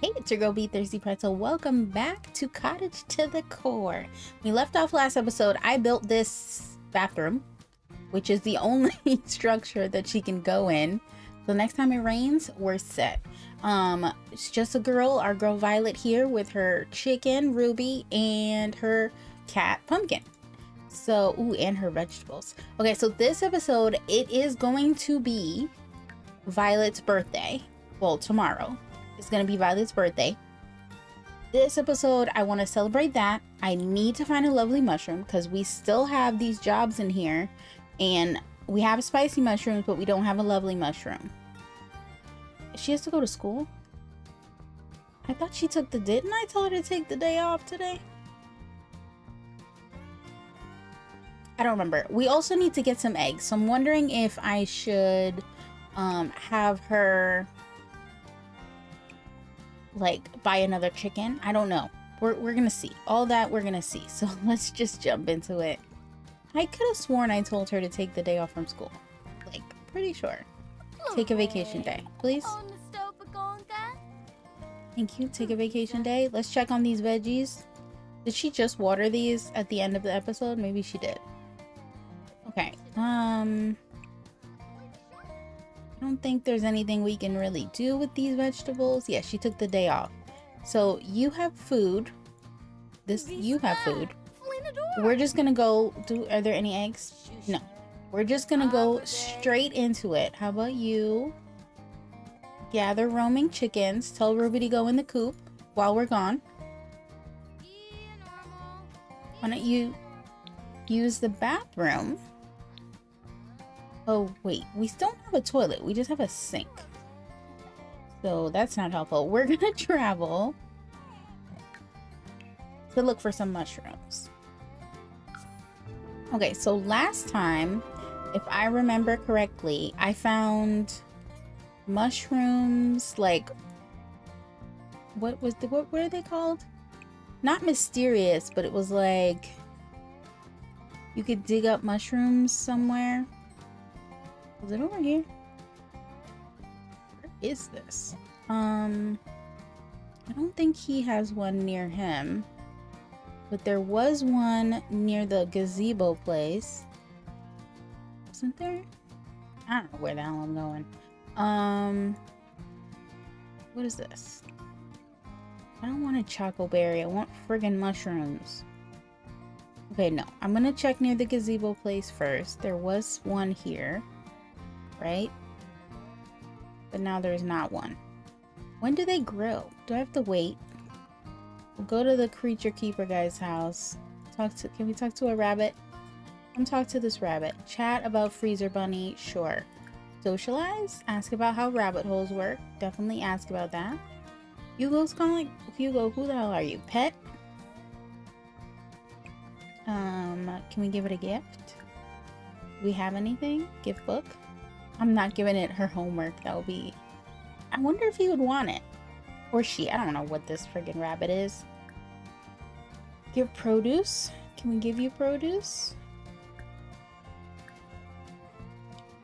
Hey, it's your girl B, Thirsty Pretzel. Welcome back to Cottage to the Core. We left off last episode. I built this bathroom, which is the only structure that she can go in. So next time it rains, we're set. It's just a girl, our girl Violet here with her chicken, Ruby, and her cat, Pumpkin. So, ooh, and her vegetables. Okay, so this episode, it is going to be Violet's birthday. Well, tomorrow. It's going to be Violet's birthday. This episode, I want to celebrate that. I need to find a lovely mushroom because we still have these jobs in here. And we have spicy mushrooms, but we don't have a lovely mushroom. She has to go to school? I thought she took the... Didn't I tell her to take the day off today? I don't remember. We also need to get some eggs. So I'm wondering if I should have her... like buy another chicken. I don't know. We're gonna see. All that we're gonna see. So let's just jump into it. I could have sworn I told her to take the day off from school. Like, pretty sure. Take a vacation day, please. Thank you. Take a vacation day. Let's check on these veggies. Did she just water these at the end of the episode? Maybe she did. Okay. I don't think there's anything we can really do with these vegetables. Yeah, she took the day off. So you have food. You have food. We're just gonna go do. Are there any eggs? No. We're just gonna go straight into it. How about you gather roaming chickens? Tell Ruby to go in the coop while we're gone. Why don't you use the bathroom? Oh, wait, we don't have a toilet. We just have a sink. So that's not helpful. We're going to travel to look for some mushrooms. Okay, so last time, if I remember correctly, I found mushrooms like... What are they called? Not mysterious, but it was like... You could dig up mushrooms somewhere. Is it over here? Where is this? I don't think he has one near him. But there was one near the gazebo place. Wasn't there? I don't know where the hell I'm going. What is this? I don't want a choco berry. I want friggin' mushrooms. Okay, no. I'm gonna check near the gazebo place first. There was one here. Right? But now there's not one. When do they grow? Do I have to wait? We'll go to the creature keeper guy's house. Can we talk to a rabbit? Come talk to this rabbit. Chat about Freezer Bunny. Sure. Socialize? Ask about how rabbit holes work. Definitely ask about that. Hugo's calling. Hugo, who the hell are you? Pet? Can we give it a gift? Do we have anything? Gift book? I'm not giving it her homework. That would be... I wonder if he would want it. Or she. I don't know what this friggin' rabbit is. Give produce? Can we give you produce?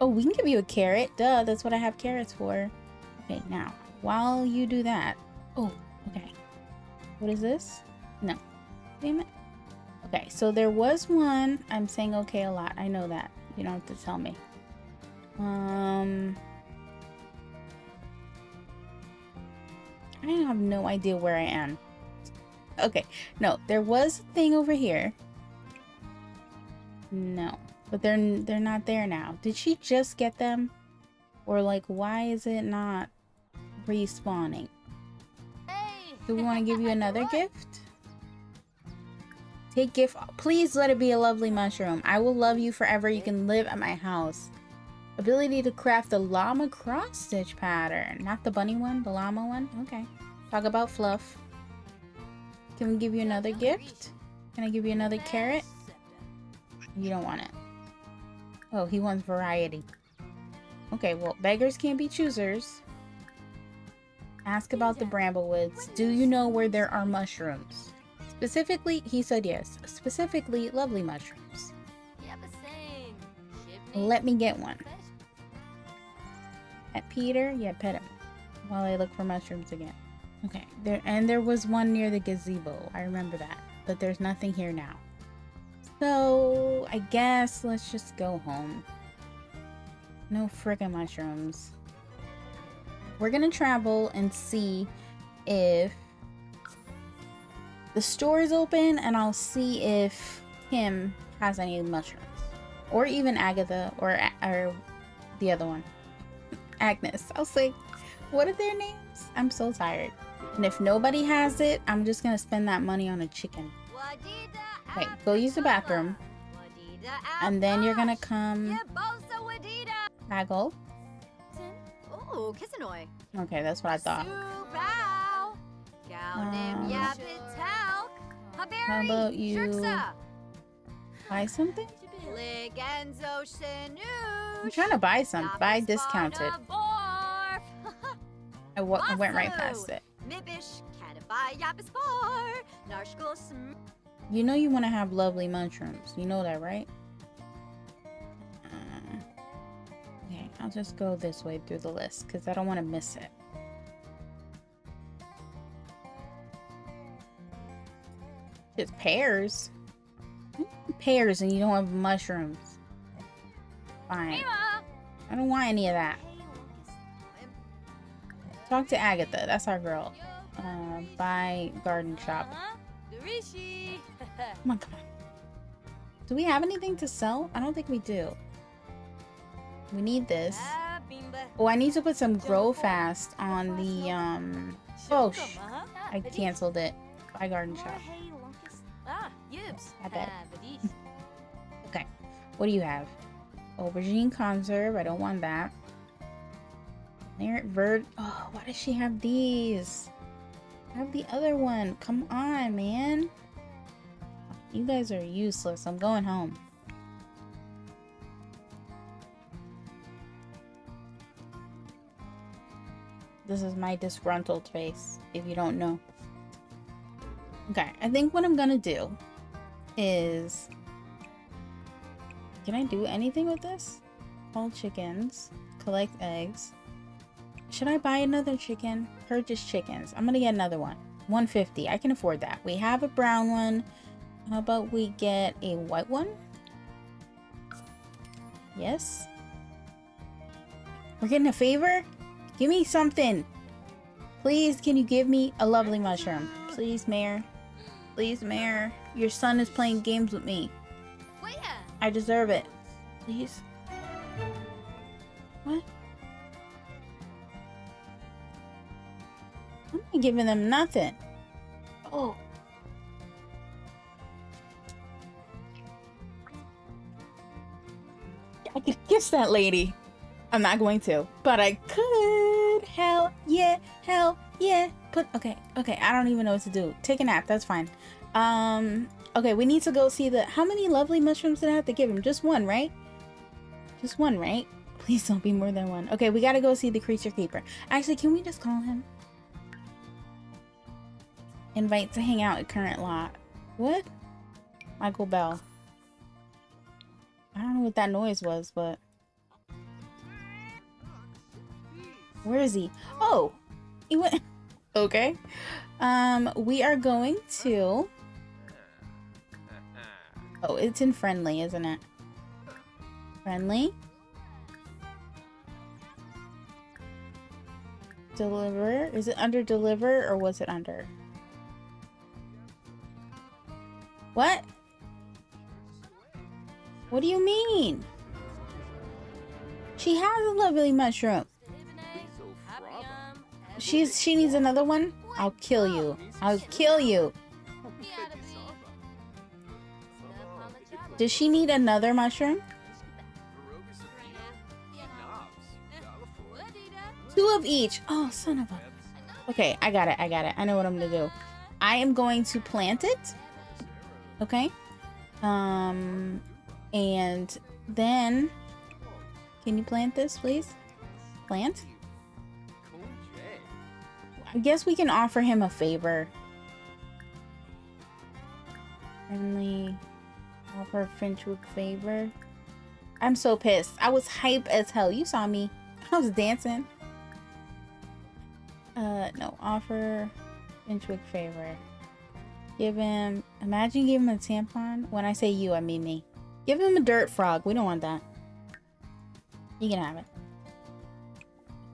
Oh, we can give you a carrot. Duh, that's what I have carrots for. Okay, now. While you do that... Oh, okay. What is this? No. Damn it. Okay, so there was one... I'm saying okay a lot. I know that. You don't have to tell me. I have no idea where I am. Okay, no, there was a thing over here. No, but they're not there now. Did she just get them? Or like, why is it not respawning? Hey. Do we want to give you another gift? Take gift. Please let it be a lovely mushroom. I will love you forever. You can live at my house. Ability to craft the llama cross-stitch pattern. Not the bunny one, the llama one. Okay. Talk about fluff. Can we give you another gift? Can I give you another carrot? You don't want it. Oh, he wants variety. Okay, well, beggars can't be choosers. Ask about the Bramblewoods. Do you know where there are mushrooms? Specifically, he said yes. Specifically, lovely mushrooms. Let me get one. Pet Peter? Yeah, pet him. While I look for mushrooms again. Okay, there, and there was one near the gazebo. I remember that, but there's nothing here now. So I guess let's just go home. No frickin' mushrooms. We're gonna travel and see if the store is open, and I'll see if Kim has any mushrooms. Or even Agatha, or the other one. Agnes. I was like, what are their names? I'm so tired. And if nobody has it, I'm just gonna spend that money on a chicken. Okay, go use the bathroom. And then you're gonna come... Bagel. Okay, that's what I thought. How about you buy something? I'm trying to buy some. Buy discounted. I went right past it. You know you want to have lovely mushrooms. You know that, right? Okay, I'll just go this way through the list because I don't want to miss it. It's pears. Pears and you don't have mushrooms. Fine. I don't want any of that. Talk to Agatha. That's our girl. Buy garden shop. Come on, come on. Do we have anything to sell? I don't think we do. We need this. Oh, I need to put some grow fast on the, oh, I canceled it. Buy garden shop. I bet. Okay. What do you have? Aubergine conserve. I don't want that. Oh, why does she have these? I have the other one. Come on, man. You guys are useless. I'm going home. This is my disgruntled face, if you don't know. Okay, I think what I'm gonna do is... Can I do anything with this? All chickens. Collect eggs. Should I buy another chicken? Purchase chickens. I'm gonna get another one. 150. I can afford that. We have a brown one. How about we get a white one? Yes. We're getting a favor? Give me something. Please, can you give me a lovely mushroom? Please, Mayor. Please, Mayor. Your son is playing games with me. I deserve it. Please. What? I'm not giving them nothing. Oh. I could kiss that lady. I'm not going to, but I could. Hell yeah. Hell yeah. Put, okay. Okay. I don't even know what to do. Take a nap. That's fine. Okay. We need to go see the, how many lovely mushrooms did I have to give him? Just one, right? Just one, right? Please don't be more than one. Okay. We got to go see the creature keeper. Actually, can we just call him? Invite to hang out at current lot. What? Michael Bell. I don't know what that noise was, but... Where is he? Oh! He went... Okay. We are going to... Oh, it's in friendly, isn't it? Friendly. Deliver. Is it under deliver or was it under... What? What do you mean? She has a lovely mushroom. She needs another one? I'll kill you. I'll kill you. Does she need another mushroom? Two of each. Oh, son of a... Okay, I got it. I got it. I know what I'm gonna do. I am going to plant it. Okay, and then can you plant this, please? Plant. I guess we can offer him a favor. Friendly, offer Finchwick favor. I'm so pissed. I was hype as hell. You saw me. I was dancing. No, offer Finchwick favor. Give him, imagine giving him a tampon. When I say you, I mean me. Give him a dirt frog. We don't want that. You can have it.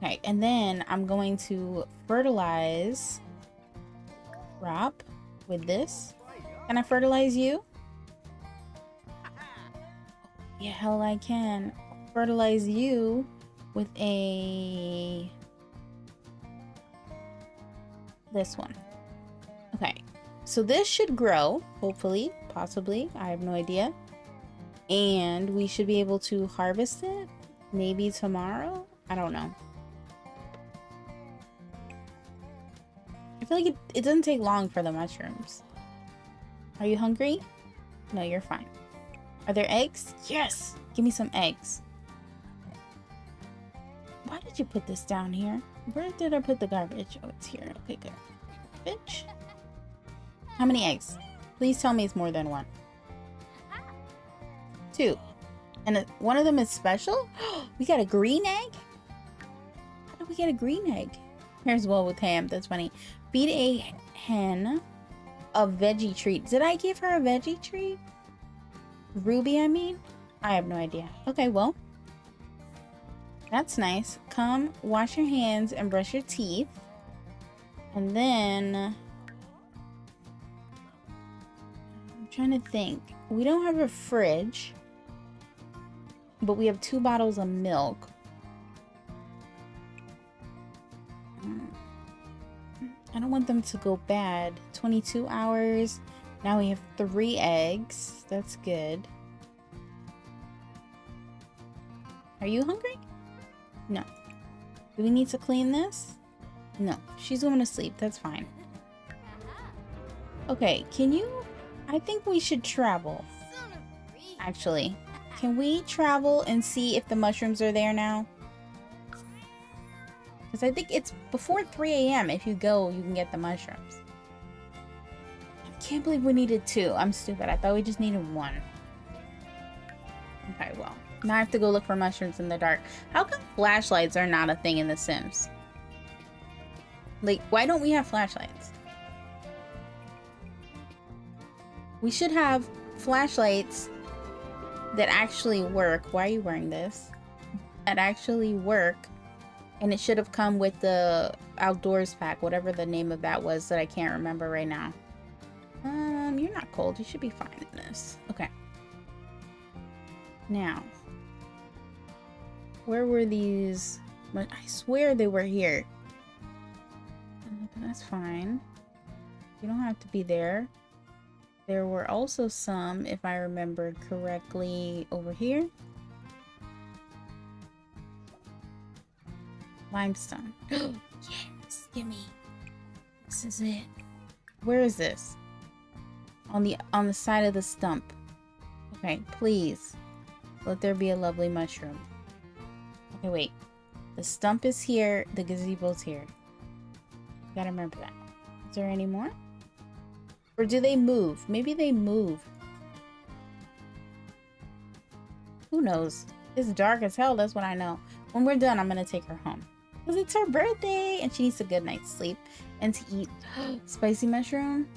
Alright, and then I'm going to fertilize Rob with this. Can I fertilize you? Yeah, hell I can. Fertilize you with a... this one. Okay, so this should grow, hopefully, possibly. I have no idea. And we should be able to harvest it. Maybe tomorrow? I don't know. I feel like it doesn't take long for the mushrooms. Are you hungry? No, you're fine. Are there eggs? Yes! Give me some eggs. Why did you put this down here? Where did I put the garbage? Oh, it's here. Okay, good. Bitch. How many eggs? Please tell me it's more than one. 2. And one of them is special? We got a green egg? How do we get a green egg? Here's one with ham. That's funny. Feed a hen a veggie treat. Did I give her a veggie treat? Ruby, I mean? I have no idea. Okay, well. That's nice. Come wash your hands and brush your teeth. And then... I'm trying to think. We don't have a fridge. But we have 2 bottles of milk. I don't want them to go bad. 22 hours. Now we have 3 eggs. That's good. Are you hungry? No. Do we need to clean this? No. She's going to sleep. That's fine. Okay, can you... I think we should travel. Actually. Can we travel and see if the mushrooms are there now? Because I think it's before 3 a.m. If you go, you can get the mushrooms. I can't believe we needed 2. I'm stupid. I thought we just needed 1. Okay, well. Now I have to go look for mushrooms in the dark. How come flashlights are not a thing in The Sims? Like, why don't we have flashlights? We should have flashlights... that actually work. Why are you wearing this? That actually work. And it should have come with the outdoors pack, whatever the name of that was that I can't remember right now. You're not cold. You should be fine in this. Okay. Now. Where were these? I swear they were here. That's fine. You don't have to be there. There were also some, if I remember correctly, over here. Limestone. Yes! Gimme! This is it. Where is this? On the side of the stump. Okay, please. Let there be a lovely mushroom. Okay, wait. The stump is here. The gazebo's here. Gotta remember that. Is there any more? Or do they move? Maybe they move. Who knows? It's dark as hell. That's what I know. When we're done, I'm going to take her home. Because it's her birthday. And she needs a good night's sleep. And to eat spicy mushroom.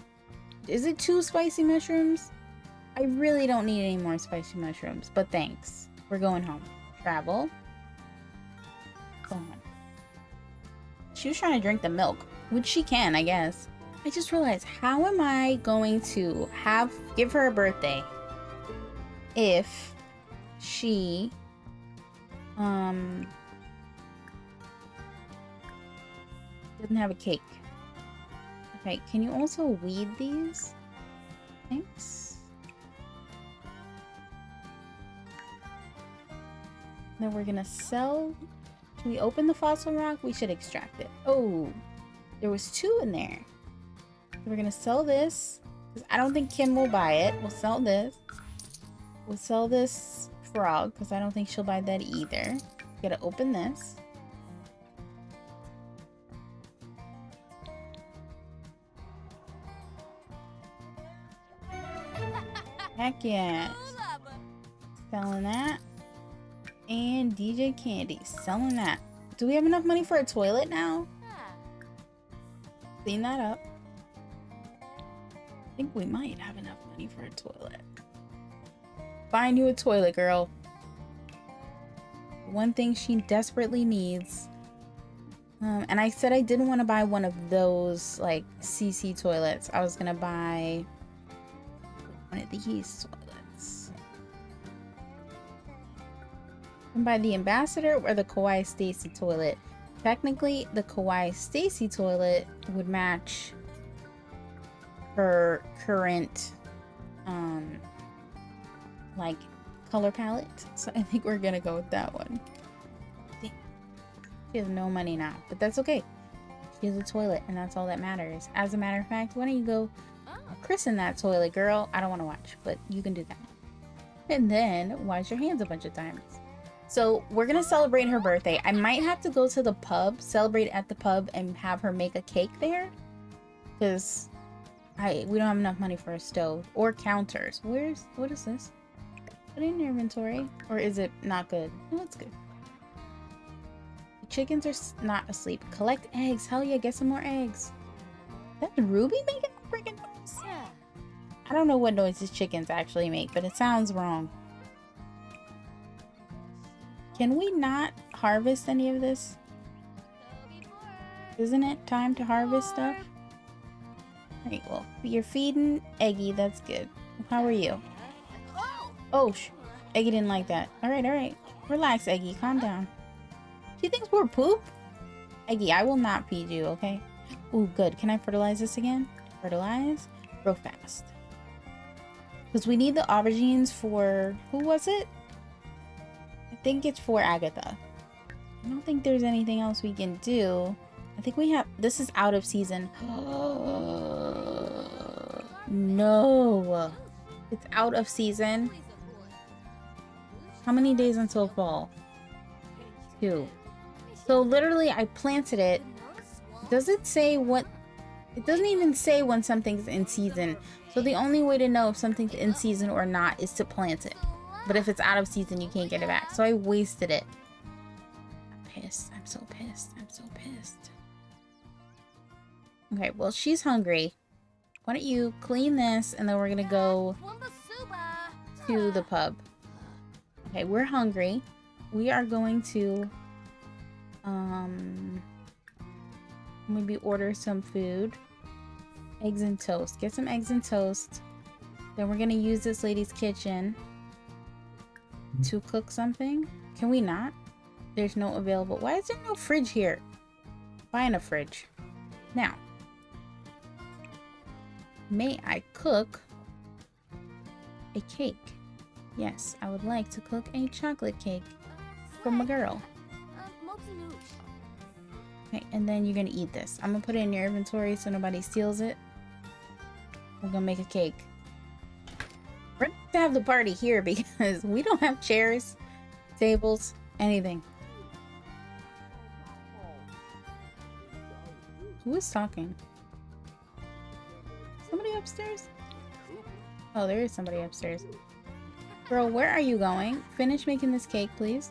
Is it 2 spicy mushrooms? I really don't need any more spicy mushrooms. But thanks. We're going home. Travel. Go on. She was trying to drink the milk. Which she can, I guess. I just realized, how am I going to give her a birthday if she, doesn't have a cake? Okay, can you also weed these? Thanks. Then we're gonna sell. Should we open the fossil rock? We should extract it. Oh, there was 2 in there. We're gonna sell this because I don't think Kim will buy it. We'll sell this. We'll sell this frog because I don't think she'll buy that either. Gotta open this. Heck yeah. Selling that. And DJ Candy. Selling that. Do we have enough money for a toilet now? clean that up. I think we might have enough money for a toilet. Find you a toilet, girl. One thing she desperately needs. And I said I didn't want to buy one of those, like, CC toilets. I was going to buy one of these toilets. You can buy the Ambassador or the Kawaii Stacy toilet. Technically, the Kawaii Stacy toilet would match her current, like, color palette. So I think we're going to go with that one. She has no money now, but that's okay. She has a toilet, and that's all that matters. As a matter of fact, why don't you go christen that toilet, girl? I don't want to watch, but you can do that. And then wash your hands a bunch of times. So we're gonna celebrate her birthday. I might have to go to the pub, celebrate at the pub, and have her make a cake there, because we don't have enough money for a stove or counters. What is this? Put in your inventory, or is it not good? No, it's good. Chickens are not asleep. Collect eggs. Hell yeah, get some more eggs. That's Ruby making a freaking noise? Yeah. I don't know what noises chickens actually make, but it sounds wrong. Can we not harvest any of this? Isn't it time to harvest stuff? Alright, well, you're feeding Eggy. That's good. How are you? Oh, Eggy didn't like that. Alright, alright. Relax, Eggy. Calm down. He thinks we're poop? Eggy, I will not feed you, okay? Ooh, good. Can I fertilize this again? Fertilize? Real fast. Because we need the aubergines for... Who was it? I think it's for Agatha. I don't think there's anything else we can do. I think we have... This is out of season. No. It's out of season. How many days until fall? 2. So literally, I planted it. Does it say what? It doesn't even say when something's in season. So the only way to know if something's in season or not is to plant it. But if it's out of season, you can't get it back. So I wasted it. I'm pissed. I'm so pissed. I'm so pissed. Okay, well, she's hungry. Why don't you clean this, and then we're gonna go to the pub. Okay, we're hungry. We are going to... maybe order some food. Eggs and toast. Get some eggs and toast. Then we're gonna use this lady's kitchen to cook something. Can we not? There's no available. Why is there no fridge here? Buying a fridge. Now, may I cook a cake? Yes, I would like to cook a chocolate cake for my girl. Okay, and then you're gonna eat this. I'm gonna put it in your inventory so nobody steals it. We're gonna make a cake. We're gonna have the party here because we don't have chairs, tables, anything. Who is talking? Somebody upstairs? Oh, there is somebody upstairs. Girl, where are you going? Finish making this cake, please.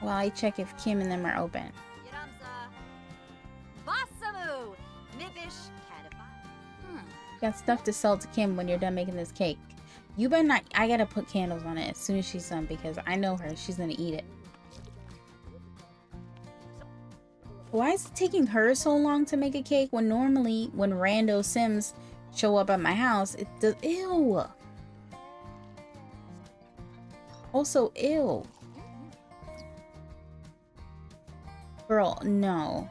While I check if Kim and them are open. Got stuff to sell to Kim when you're done making this cake. You better not... I gotta put candles on it as soon as she's done because I know her. She's gonna eat it. Why is it taking her so long to make a cake when normally when rando Sims show up at my house, it does... Ew! Also, ew. Girl, no.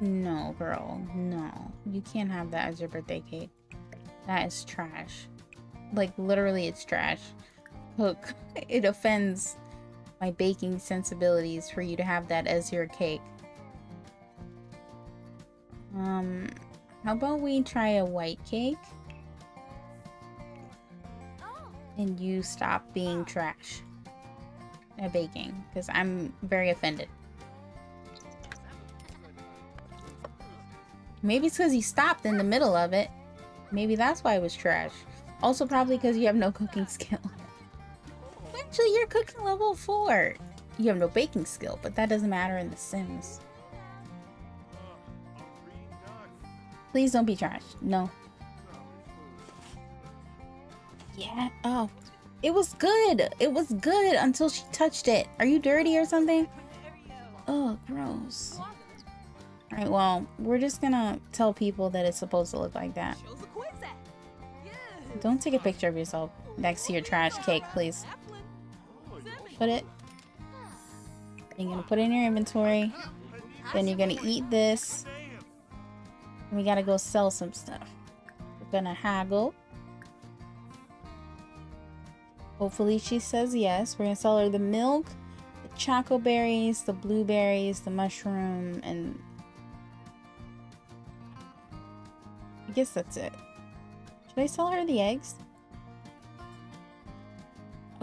No, girl, no. You can't have that as your birthday cake. That is trash. Like, literally, it's trash. Look, it offends my baking sensibilities for you to have that as your cake. How about we try a white cake? And you stop being trash at baking, because I'm very offended. Maybe it's because he stopped in the middle of it. Maybe that's why it was trash. Also probably because you have no cooking skill. Actually, you're cooking level 4. You have no baking skill, but that doesn't matter in The Sims. Please don't be trash. No. Yeah. Oh. It was good. It was good until she touched it. Are you dirty or something? Oh, gross. Alright, well, we're just gonna tell people that it's supposed to look like that. Don't take a picture of yourself next to your trash cake, please. Put it. You're gonna put it in your inventory. Then you're gonna eat this. And we gotta go sell some stuff. We're gonna haggle. Hopefully she says yes. We're gonna sell her the milk, the choco berries, the blueberries, the mushroom, and I guess that's it. Should I sell her the eggs?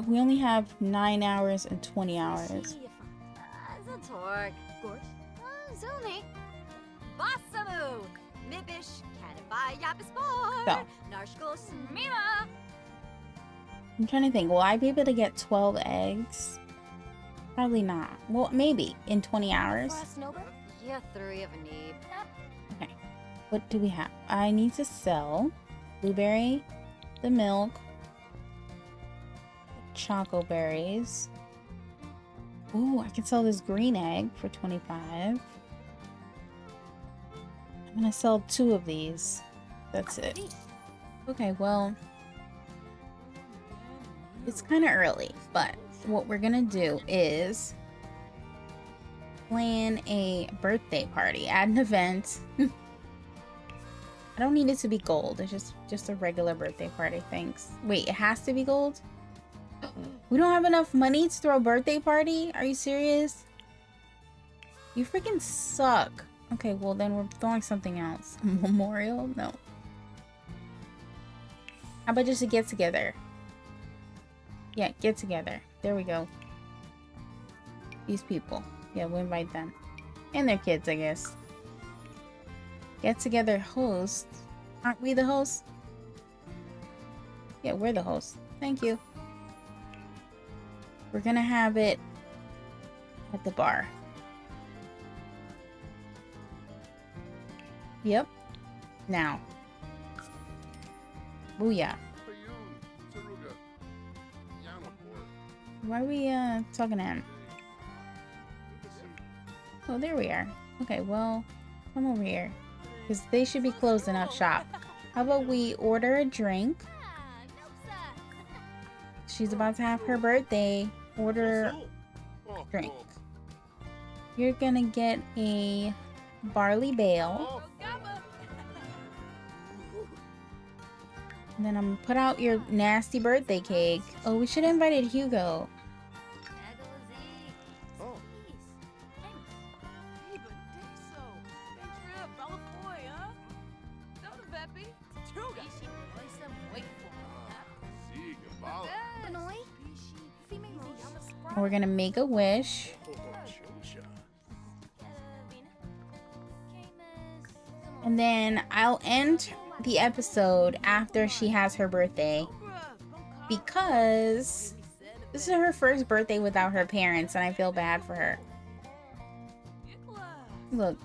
We only have 9 hours and 20 hours. So. I'm trying to think, will I be able to get 12 eggs? Probably not. Well, maybe in 20 hours. Okay. What do we have? I need to sell blueberry, the milk, choco berries. Ooh, I can sell this green egg for 25. I'm gonna sell 2 of these. That's it. Okay, well, it's kind of early, but what we're gonna do is plan a birthday party at an event. I don't need it to be gold. It's just a regular birthday party, thanks. Wait, it has to be gold? We don't have enough money to throw a birthday party? Are you serious? You freaking suck. Okay, well then we're throwing something else. A memorial? No. How about just a get-together? Yeah, get together. There we go. These people. Yeah, we'll invite them. And their kids, I guess. Get together host. Aren't we the host? Yeah, we're the host. Thank you. We're gonna have it at the bar. Yep. Now. Booyah. Why are we talking to him? Oh, there we are. Okay, well, come over here. Because they should be closing up shop. How about we order a drink? She's about to have her birthday. Order a drink. You're gonna get a barley bale. And then I'm gonna put out your nasty birthday cake. Oh, we should have invited Hugo. Oh. We're gonna make a wish. And then I'll end the episode after she has her birthday, because this is her first birthday without her parents and I feel bad for her. Look.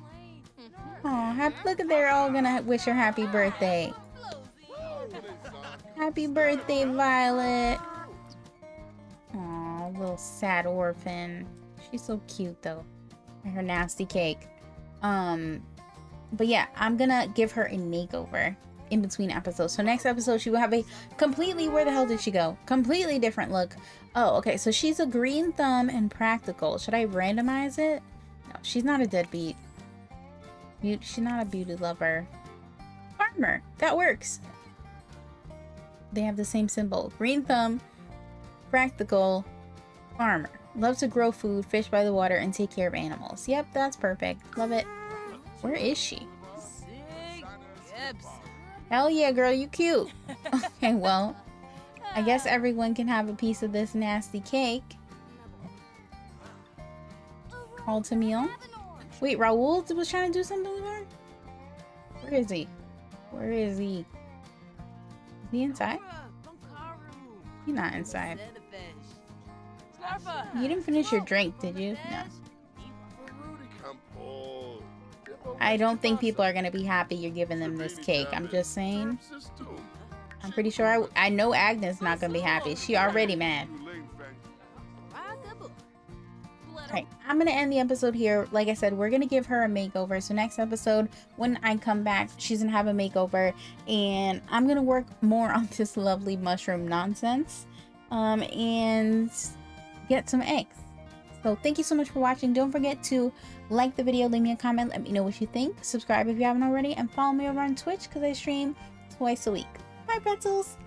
Oh, look at, they're all gonna wish her happy birthday. Happy birthday, Violet. Aw, little sad orphan. She's so cute though. Her nasty cake. But yeah, I'm gonna give her a makeover in between episodes. So next episode, she will have a completely, where the hell did she go? Completely different look. Oh, okay. So she's a green thumb and practical. Should I randomize it? No, she's not a deadbeat. She's not a beauty lover. Farmer. That works. They have the same symbol. Green thumb, practical, farmer. Loves to grow food, fish by the water, and take care of animals. Yep, that's perfect. Love it. Where is she? Hell yeah, girl, you cute. Okay, well, I guess everyone can have a piece of this nasty cake. Call to meal. Wait, Raoul was trying to do something with her? Where is he? Where is he? Is he inside? He's not inside. You didn't finish your drink, did you? No. I don't think people are going to be happy you're giving them this cake. I'm just saying. I'm pretty sure I know Agnes not going to be happy. She already mad. Alright, I'm going to end the episode here. Like I said, we're going to give her a makeover. So next episode, when I come back, she's going to have a makeover. And I'm going to work more on this lovely mushroom nonsense. And get some eggs. So thank you so much for watching. Don't forget to like the video, leave me a comment, let me know what you think. Subscribe if you haven't already, and follow me over on Twitch because I stream twice a week. Bye, pretzels!